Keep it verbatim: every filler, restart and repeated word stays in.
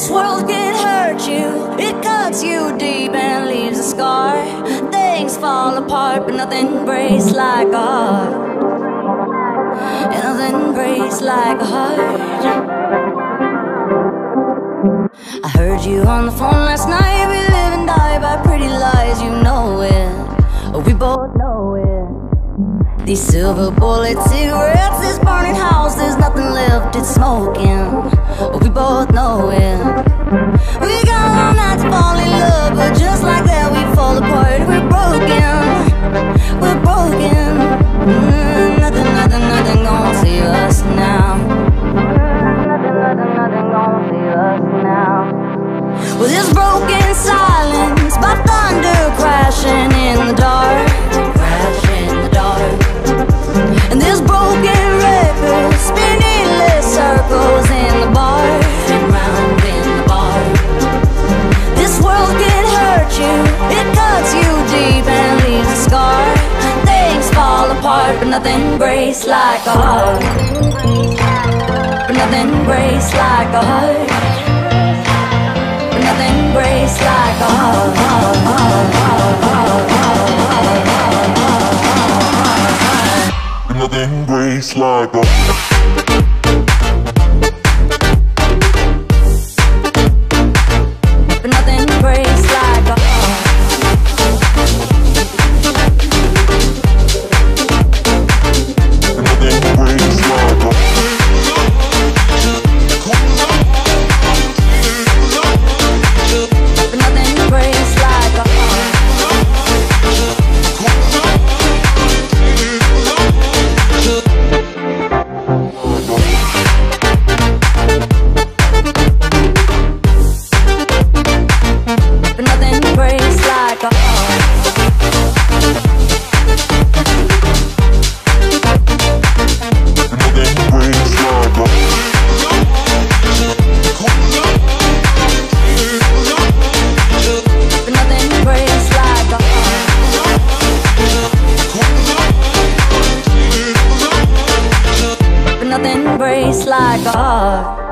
This world can hurt you. It cuts you deep and leaves a scar. Things fall apart, but nothing breaks like a heart. And nothing breaks like a heart. I heard you on the phone last night. We live and die by pretty lies. You know it, oh, we both know it. These silver bullet cigarettes, this burning house, there's nothing left, it's smoking. Oh, we both know it. We got all night to fall in love, but just like that we fall apart. We're broken, we're broken. Mm, nothing, nothing, nothing gonna save us now. Nothing, nothing, nothing gonna save us now. Well, this broken silence by thunder crashing in the dark, crashing in the dark. And this broken record spinning less circles in the bar. But nothing breaks like a heart. But nothing breaks like a heart. But nothing breaks like a heart. But nothing breaks like a heart. But nothing breaks like a heart. Nothing breaks like a heart.